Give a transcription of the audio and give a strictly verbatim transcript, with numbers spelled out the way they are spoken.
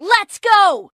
Let's go!